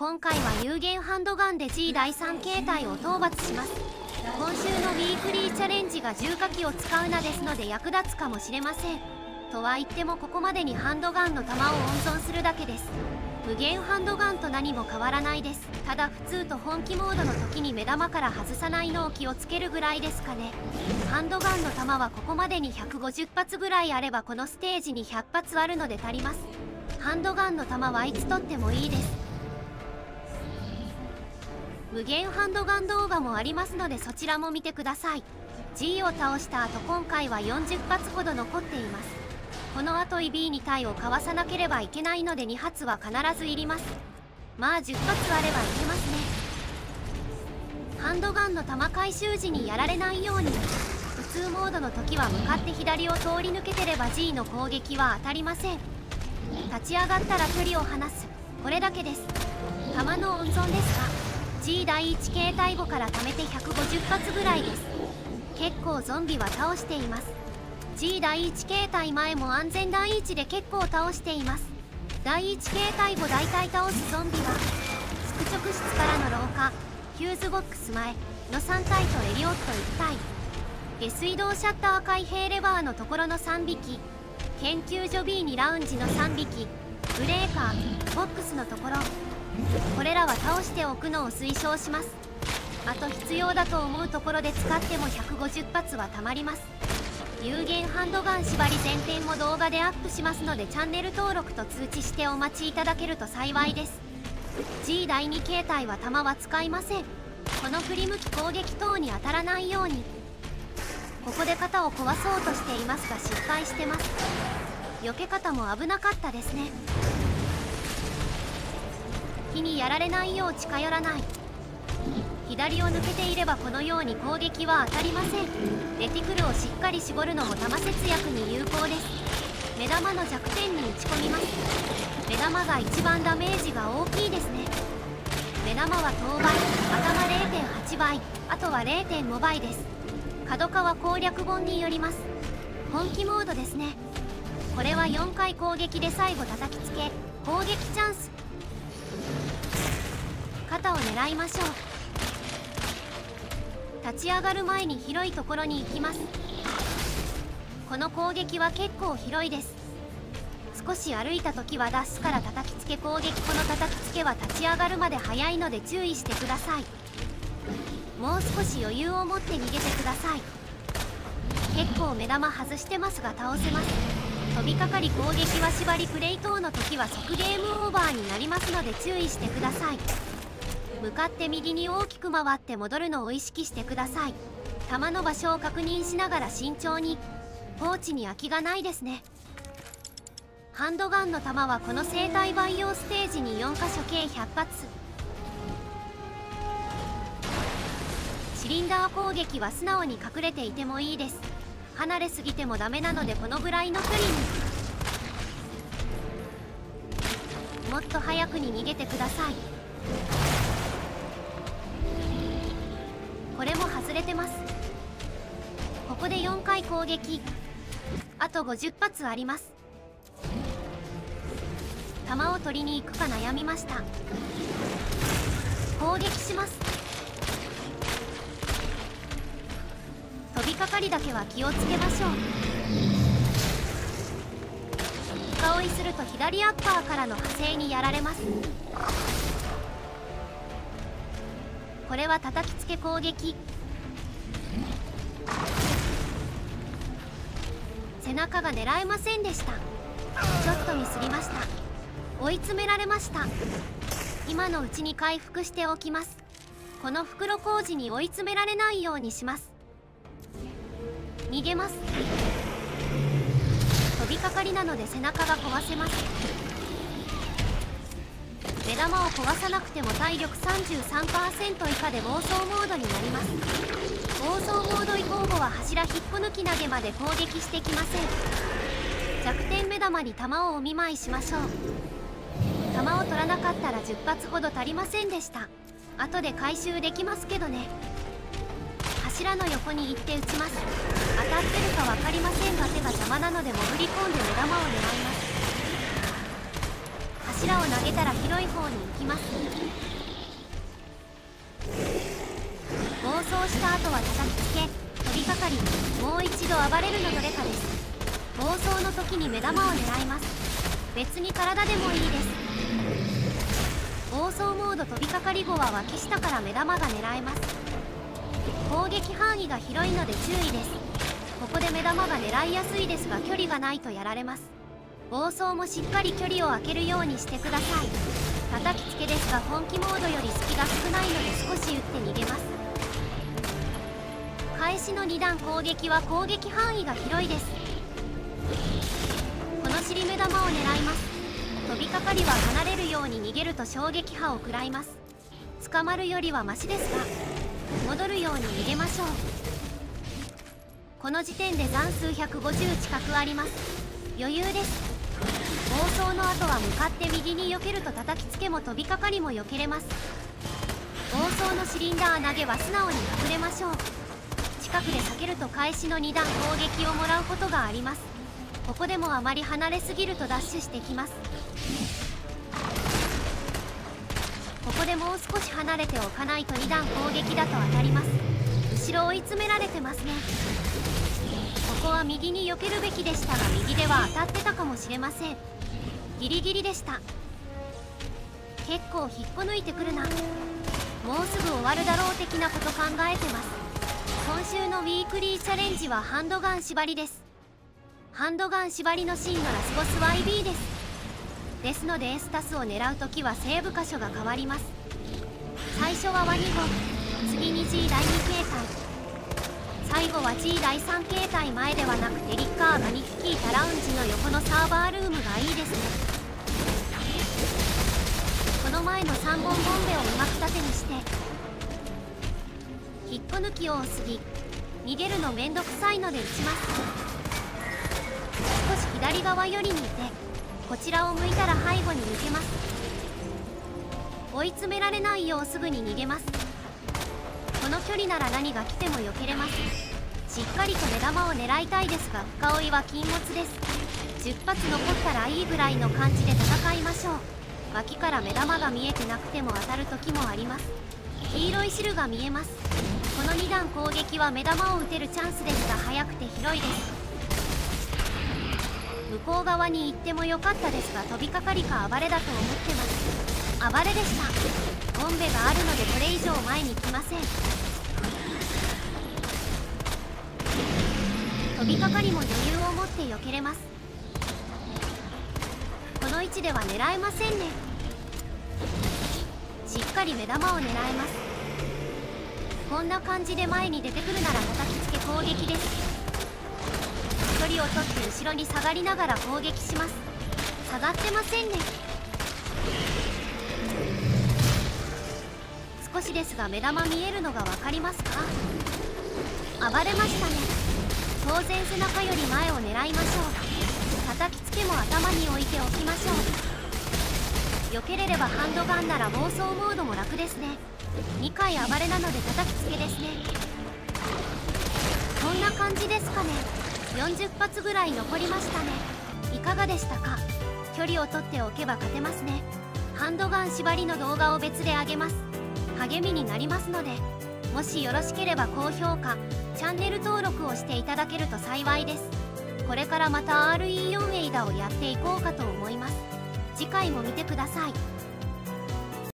今回は有限ハンドガンで G 第3形態を討伐します。今週のウィークリーチャレンジが重火器を使うなですので役立つかもしれません。とは言ってもここまでにハンドガンの弾を温存するだけです。無限ハンドガンと何も変わらないです。ただ普通と本気モードの時に目玉から外さないのを気をつけるぐらいですかね。ハンドガンの弾はここまでに150発ぐらいあればこのステージに100発あるので足ります。ハンドガンの弾はいつ取ってもいいです。無限ハンドガン動画もありますのでそちらも見てください。 G を倒した後今回は40発ほど残っています。この後 EB2 体をかわさなければいけないので2発は必ずいります。まあ10発あればいけますね。ハンドガンの弾回収時にやられないように普通モードの時は向かって左を通り抜けてれば G の攻撃は当たりません。立ち上がったら距離を離す、これだけです。弾の温存ですが G 第1形態後から貯めて150発ぐらいです。結構ゾンビは倒しています。G 第1形態前も安全第1で結構倒しています。第1形態後大体倒すゾンビは宿直室からの廊下、ヒューズボックス前の3体とエリオット1体、下水道シャッター開閉レバーのところの3匹、研究所 B2 ラウンジの3匹、ブレーカーボックスのところ、これらは倒しておくのを推奨します。あと必要だと思うところで使っても150発はたまります。有限ハンドガン縛り全編も動画でアップしますのでチャンネル登録と通知してお待ちいただけると幸いです。 G 第2形態は弾は使いません。この振り向き攻撃等に当たらないように。ここで肩を壊そうとしていますが失敗してます。避け方も危なかったですね。火にやられないよう近寄らない、左を抜けていればこのように攻撃は当たりません。レティクルをしっかり絞るのも弾節約に有効です。目玉の弱点に打ち込みます。目玉が一番ダメージが大きいですね。目玉は10倍、頭 0.8 倍、あとは 0.5 倍です。角川攻略本によります。本気モードですね。これは4回攻撃で最後叩きつけ攻撃チャンス。肩を狙いましょう。立ち上がる前に広いところに行きます。この攻撃は結構広いです。少し歩いた時はダッシュから叩きつけ攻撃、この叩きつけは立ち上がるまで早いので注意してください。もう少し余裕を持って逃げてください。結構目玉外してますが倒せます。飛びかかり攻撃は縛りプレイ等の時は即ゲームオーバーになりますので注意してください。向かって右に大きく回って戻るのを意識してください。弾の場所を確認しながら慎重に。ポーチに空きがないですね。ハンドガンの弾はこの生体培養ステージに4カ所計100発。シリンダー攻撃は素直に隠れていてもいいです。離れすぎてもダメなのでこのぐらいの距離に。もっと早くに逃げてください。これも外れてます。ここで4回攻撃、あと50発あります。弾を取りに行くか悩みました。攻撃します。飛びかかりだけは気をつけましょう。深追いすると左アッパーからの派生にやられます。これは叩きつけ攻撃。背中が狙えませんでした。ちょっとミスりました。追い詰められました。今のうちに回復しておきます。この袋小路に追い詰められないようにします。逃げます。飛びかかりなので背中が壊せます。目玉を壊さなくても体力 33% 以下で暴走モードになります。暴走モード以降後は柱引っこ抜き投げまで攻撃してきません。弱点目玉に弾をお見舞いしましょう。弾を取らなかったら10発ほど足りませんでした。後で回収できますけどね。柱の横に行って撃ちます。当たってるか分かりませんが手が邪魔なので潜り込んで目玉を狙います。柱を投げたら広い方に行きます。した後は叩きつけ飛びかかり、もう一度暴れるのどれかです。暴走の時に目玉を狙います。別に体でもいいです。暴走モード飛びかかり後は脇下から目玉が狙えます。攻撃範囲が広いので注意です。ここで目玉が狙いやすいですが、距離がないとやられます。暴走もしっかり距離を空けるようにしてください。叩きつけですが本気モードより隙が少ないので少し打って逃げます。開始の2段攻撃は攻撃範囲が広いです。この尻目玉を狙います。飛びかかりは離れるように逃げると衝撃波を食らいます。捕まるよりはマシですが、戻るように逃げましょう。この時点で残数150近くあります。余裕です。暴走の後は向かって右に避けると叩きつけも飛びかかりも避けれます。暴走のシリンダー投げは素直に隠れましょう。近くで避けると開始の2段攻撃をもらうことがあります。ここでもあまり離れすぎるとダッシュしてきます。ここでもう少し離れておかないと2段攻撃だと当たります。後ろ追い詰められてますね。ここは右に避けるべきでしたが、右では当たってたかもしれません。ギリギリでした。結構引っこ抜いてくるな、もうすぐ終わるだろう的なこと考えてます。今週のウィークリーチャレンジはハンドガン縛りです。ハンドガン縛りのシーンのラスボス YB です。ですのでエスタスを狙うときはセーブ箇所が変わります。最初は和2本、次に G 第2形態、最後は G 第3形態。前ではなくテリッカーが2匹いたラウンジの横のサーバールームがいいですね。この前の3本ボンベをうまく盾にして引っこ抜きを多すぎ、逃げるのめんどくさいので打ちます。少し左側寄りにいてこちらを向いたら背後に抜けます。追い詰められないようすぐに逃げます。この距離なら何が来ても避けれます。しっかりと目玉を狙いたいですが、深追いは禁物です。10発残ったらいいぐらいの感じで戦いましょう。脇から目玉が見えてなくても当たる時もあります。黄色い汁が見えます。この2段攻撃は目玉を打てるチャンスですが、速くて広いです。向こう側に行ってもよかったですが、飛びかかりか暴れだと思ってます。暴れでした。ボンベがあるのでこれ以上前に来ません。飛びかかりも余裕を持って避けれます。この位置では狙えませんね。しっかり目玉を狙えます。こんな感じで前に出てくるなら叩きつけ攻撃です。距離を取って後ろに下がりながら攻撃します。下がってませんね。少しですが目玉見えるのが分かりますか。暴れましたね。当然背中より前を狙いましょう。叩きつけも頭に置いておきましょう。避けれればハンドガンなら暴走モードも楽ですね。2回暴れなので叩きつけですね。こんな感じですかね。40発ぐらい残りましたね。いかがでしたか。距離を取っておけば勝てますね。ハンドガン縛りの動画を別で上げます。励みになりますので、もしよろしければ高評価、チャンネル登録をしていただけると幸いです。これからまた RE4 エイダをやっていこうかと思います。次回も見てください。